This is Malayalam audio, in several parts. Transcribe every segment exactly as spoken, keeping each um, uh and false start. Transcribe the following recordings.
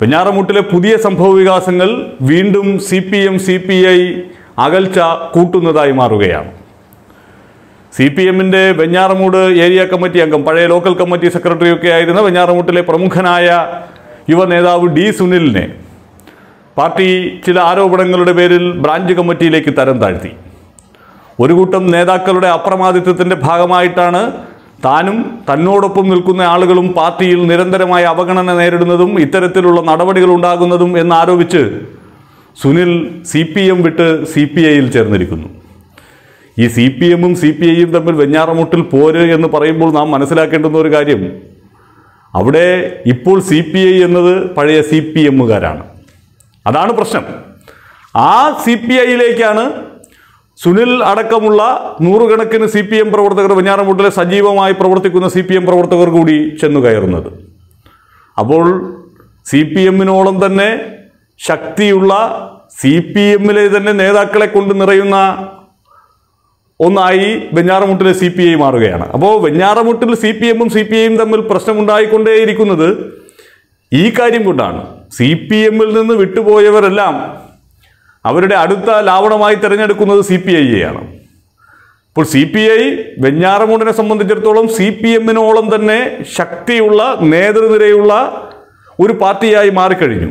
വെഞ്ഞാറമൂട്ടിലെ പുതിയ സംഭവ വികാസങ്ങൾ വീണ്ടും C P M C P I അകൽച്ച കൂട്ടുന്നതായി മാറുകയാണ്. സി പി എമ്മിൻ്റെ വെഞ്ഞാറമൂട് ഏരിയ കമ്മിറ്റി അംഗം, പഴയ ലോക്കൽ കമ്മിറ്റി സെക്രട്ടറിയൊക്കെ ആയിരുന്ന വെഞ്ഞാറമൂട്ടിലെ പ്രമുഖനായ യുവ നേതാവ് ഡി സുനിലിനെ പാർട്ടി ചില ആരോപണങ്ങളുടെ പേരിൽ ബ്രാഞ്ച് കമ്മിറ്റിയിലേക്ക് തരം താഴ്ത്തി. ഒരു കൂട്ടം നേതാക്കളുടെ അപ്രമാദിത്വത്തിൻ്റെ ഭാഗമായിട്ടാണ് താനും തന്നോടൊപ്പം നിൽക്കുന്ന ആളുകളും പാർട്ടിയിൽ നിരന്തരമായ അവഗണന നേരിടുന്നതും ഇത്തരത്തിലുള്ള നടപടികൾ ഉണ്ടാകുന്നതും എന്നാരോപിച്ച് സുനിൽ സി പി എം വിട്ട് സി പി ഐയിൽ ചേർന്നിരിക്കുന്നു. ഈ സി പി എമ്മും സി പി ഐയും തമ്മിൽ വെഞ്ഞാറമൂട്ടിൽ പോര് എന്ന് പറയുമ്പോൾ നാം മനസ്സിലാക്കേണ്ടുന്ന ഒരു കാര്യം, അവിടെ ഇപ്പോൾ സി പി ഐ എന്നത് പഴയ സി പി എമ്മുകാരാണ്. അതാണ് പ്രശ്നം. ആ സി പി ഐയിലേക്കാണ് സുനിൽ അടക്കമുള്ള നൂറുകണക്കിന് സി പി എം പ്രവർത്തകർ, വെഞ്ഞാറമൂട്ടിലെ സജീവമായി പ്രവർത്തിക്കുന്ന സി പി എം പ്രവർത്തകർ കൂടി ചെന്നു കയറുന്നത്. അപ്പോൾ സി പി എമ്മിനോളം തന്നെ ശക്തിയുള്ള സി പി എമ്മിലെ തന്നെ നേതാക്കളെ കൊണ്ട് നിറയുന്ന ഒന്നായി വെഞ്ഞാറമൂട്ടിലെ സി പി ഐ മാറുകയാണ്. അപ്പോൾ വെഞ്ഞാറമൂട്ടിൽ സി പി എമ്മും സി പി ഐയും തമ്മിൽ പ്രശ്നമുണ്ടായിക്കൊണ്ടേയിരിക്കുന്നത് ഈ കാര്യം കൊണ്ടാണ്. സി പി എമ്മിൽ നിന്ന് വിട്ടുപോയവരെല്ലാം അവരുടെ അടുത്ത ലാവണമായി തിരഞ്ഞെടുക്കുന്നത് സി പി ഐയെയാണ്. അപ്പോൾ സി പി ഐ വെഞ്ഞാറമൂടിനെ സംബന്ധിച്ചിടത്തോളം സി പി എമ്മിനോളം തന്നെ ശക്തിയുള്ള നേതൃനിരയുള്ള ഒരു പാർട്ടിയായി മാറിക്കഴിഞ്ഞു.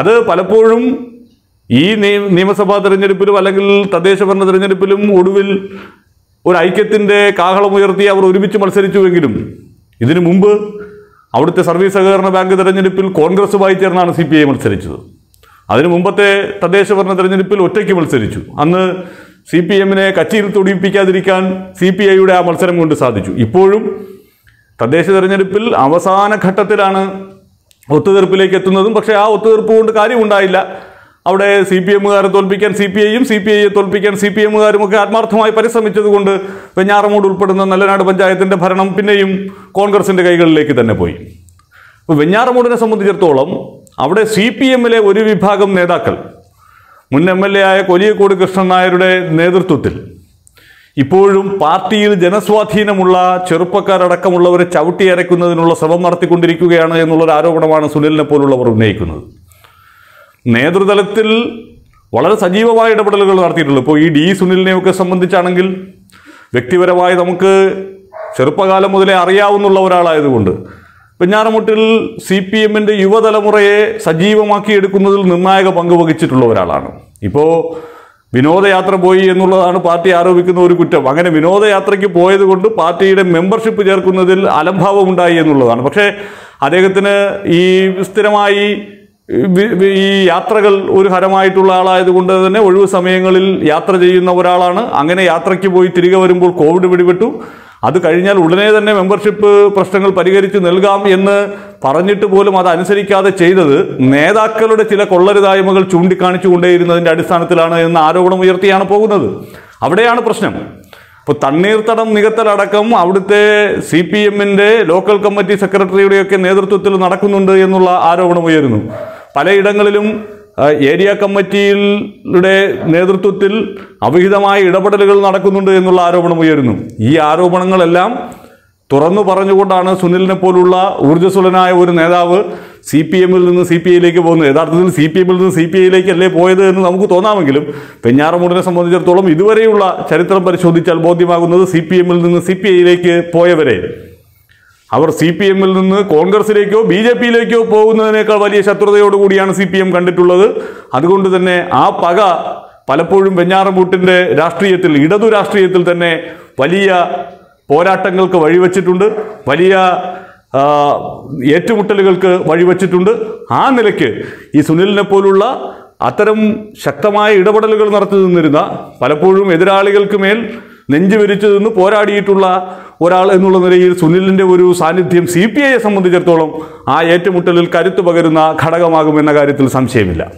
അത് പലപ്പോഴും ഈ നിയമസഭാ തെരഞ്ഞെടുപ്പിലും അല്ലെങ്കിൽ തദ്ദേശ ഭരണ തെരഞ്ഞെടുപ്പിലും ഒടുവിൽ ഒരു ഐക്യത്തിൻ്റെ കാഹളമുയർത്തി അവർ ഒരുമിച്ച് മത്സരിച്ചുവെങ്കിലും ഇതിനു മുമ്പ് അവിടുത്തെ സർവീസ് സഹകരണ ബാങ്ക് തെരഞ്ഞെടുപ്പിൽ കോൺഗ്രസുമായി ചേർന്നാണ് സി പി ഐ മത്സരിച്ചത്. അതിനു മുമ്പത്തെ തദ്ദേശ ഭരണ തെരഞ്ഞെടുപ്പിൽ ഒറ്റയ്ക്ക് മത്സരിച്ചു. അന്ന് സി പി എമ്മിനെ കച്ചിയിൽ തൊടിയിപ്പിക്കാതിരിക്കാൻ സി പി ഐയുടെ ആ മത്സരം കൊണ്ട് സാധിച്ചു. ഇപ്പോഴും തദ്ദേശ തെരഞ്ഞെടുപ്പിൽ അവസാന ഘട്ടത്തിലാണ് ഒത്തുതീർപ്പിലേക്ക് എത്തുന്നതും. പക്ഷേ ആ ഒത്തുതീർപ്പ് കൊണ്ട് കാര്യമുണ്ടായില്ല. അവിടെ സി പി എമ്മുകാരെ തോൽപ്പിക്കാൻ സി പി ഐയും സി പി ഐയെ തോൽപ്പിക്കാൻ സി പി എമ്മുകാരും ഒക്കെ ആത്മാർത്ഥമായി പരിശ്രമിച്ചതുകൊണ്ട് വെഞ്ഞാറമൂട് ഉൾപ്പെടുന്ന നല്ലനാട് പഞ്ചായത്തിൻ്റെ ഭരണം പിന്നെയും കോൺഗ്രസിൻ്റെ കൈകളിലേക്ക് തന്നെ പോയി. അപ്പോൾ വെഞ്ഞാറമൂടിനെ സംബന്ധിച്ചിടത്തോളം അവിടെ സി പി എമ്മിലെ ഒരു വിഭാഗം നേതാക്കൾ, മുൻ എം എൽ എ ആയ കൊലിയക്കോട് കൃഷ്ണനായരുടെ നേതൃത്വത്തിൽ ഇപ്പോഴും പാർട്ടിയിൽ ജനസ്വാധീനമുള്ള ചെറുപ്പക്കാരടക്കമുള്ളവരെ ചവിട്ടിയരയ്ക്കുന്നതിനുള്ള ശ്രമം നടത്തിക്കൊണ്ടിരിക്കുകയാണ് എന്നുള്ളൊരു ആരോപണമാണ് സുനിലിനെ പോലുള്ളവർ ഉന്നയിക്കുന്നത്. നേതൃതലത്തിൽ വളരെ സജീവമായ ഇടപെടലുകൾ നടത്തിയിട്ടുള്ളൂ. ഇപ്പോൾ ഈ ഡി സുനിലിനെയൊക്കെ സംബന്ധിച്ചാണെങ്കിൽ വ്യക്തിപരമായി നമുക്ക് ചെറുപ്പകാലം മുതലേ അറിയാവുന്നുള്ള ഒരാളായതുകൊണ്ട് വെഞ്ഞാറമൂട്ടിൽ സി പി എമ്മിൻ്റെ യുവതലമുറയെ സജീവമാക്കിയെടുക്കുന്നതിൽ നിർണായക പങ്ക് വഹിച്ചിട്ടുള്ള ഒരാളാണ്. ഇപ്പോൾ വിനോദയാത്ര പോയി എന്നുള്ളതാണ് പാർട്ടി ആരോപിക്കുന്ന ഒരു കുറ്റം. അങ്ങനെ വിനോദയാത്രയ്ക്ക് പോയത് കൊണ്ട് പാർട്ടിയുടെ മെമ്പർഷിപ്പ് ചേർക്കുന്നതിൽ അലംഭാവമുണ്ടായി എന്നുള്ളതാണ്. പക്ഷേ അദ്ദേഹത്തിന് ഈ സ്ഥിരമായി ഈ യാത്രകൾ ഒരു ഹരമായിട്ടുള്ള ആളായതുകൊണ്ട് തന്നെ ഒഴിവ് സമയങ്ങളിൽ യാത്ര ചെയ്യുന്ന ഒരാളാണ്. അങ്ങനെ യാത്രയ്ക്ക് പോയി തിരികെ വരുമ്പോൾ കോവിഡ് പിടിപെട്ടു. അത് കഴിഞ്ഞാൽ ഉടനെ തന്നെ മെമ്പർഷിപ്പ് പ്രശ്നങ്ങൾ പരിഹരിച്ച് നൽകാം എന്ന് പറഞ്ഞിട്ട് പോലും അത് അനുസരിക്കാതെ ചെയ്തത് നേതാക്കളുടെ ചില കൊള്ളരുതായ്മകൾ ചൂണ്ടിക്കാണിച്ചുകൊണ്ടേയിരുന്നതിൻ്റെ അടിസ്ഥാനത്തിലാണ് എന്ന ആരോപണം ഉയർത്തിയാണ് പോകുന്നത്. അവിടെയാണ് പ്രശ്നം. ഇപ്പോൾ തണ്ണീർത്തടം നികത്തലടക്കം അവിടുത്തെ സി പി എമ്മിൻ്റെ ലോക്കൽ കമ്മിറ്റി സെക്രട്ടറിയുടെയൊക്കെ നേതൃത്വത്തിൽ നടക്കുന്നുണ്ട് എന്നുള്ള ആരോപണം ഉയരുന്നു. പലയിടങ്ങളിലും ഏരിയ കമ്മിറ്റിയുടെ നേതൃത്വത്തിൽ അവിഹിതമായ ഇടപെടലുകൾ നടക്കുന്നുണ്ട് എന്നുള്ള ആരോപണം ഉയരുന്നു. ഈ ആരോപണങ്ങളെല്ലാം തുറന്നു പറഞ്ഞുകൊണ്ടാണ് സുനിലിനെ പോലുള്ള ഊർജ്ജസ്വലനായ ഒരു നേതാവ് സി പി എമ്മിൽ നിന്ന് സി പി ഐയിലേക്ക് പോകുന്നത്. യഥാർത്ഥത്തിൽ സി പി എമ്മിൽ നിന്ന് സി പി ഐയിലേക്കല്ലേ പോയത് എന്ന് നമുക്ക് തോന്നാമെങ്കിലും വെഞ്ഞാറമൂടിനെ സംബന്ധിച്ചിടത്തോളം ഇതുവരെയുള്ള ചരിത്രം പരിശോധിച്ചാൽ ബോധ്യമാകുന്നത് സി പി എമ്മിൽ നിന്ന് സി പി ഐയിലേക്ക് പോയവരെ അവർ സി പി എമ്മിൽ നിന്ന് കോൺഗ്രസിലേക്കോ ബി ജെ പിയിലേക്കോ പോകുന്നതിനേക്കാൾ വലിയ ശത്രുതയോടുകൂടിയാണ് സി പി എം കണ്ടിട്ടുള്ളത്. അതുകൊണ്ട് തന്നെ ആ പക പലപ്പോഴും വെഞ്ഞാറമൂട്ടിൻ്റെ രാഷ്ട്രീയത്തിൽ, ഇടതു രാഷ്ട്രീയത്തിൽ തന്നെ വലിയ പോരാട്ടങ്ങൾക്ക് വഴിവെച്ചിട്ടുണ്ട്, വലിയ ഏറ്റുമുട്ടലുകൾക്ക് വഴിവെച്ചിട്ടുണ്ട്. ആ നിലയ്ക്ക് ഈ സുനിലിനെ പോലുള്ള അത്തരം ശക്തമായ ഇടപെടലുകൾ നടത്തി നിന്നിരുന്ന, പലപ്പോഴും എതിരാളികൾക്ക് മേൽ നെഞ്ചു വിരിച്ചു നിന്ന് പോരാടിയിട്ടുള്ള ഒരാൾ എന്നുള്ള നിലയിൽ സുനിലിൻ്റെ ഒരു സാന്നിധ്യം സി പി ഐയെ സംബന്ധിച്ചിടത്തോളം ആ ഏറ്റുമുട്ടലിൽ കരുത്തു പകരുന്ന ഘടകമാകുമെന്ന കാര്യത്തിൽ സംശയമില്ല.